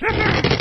Ha ha!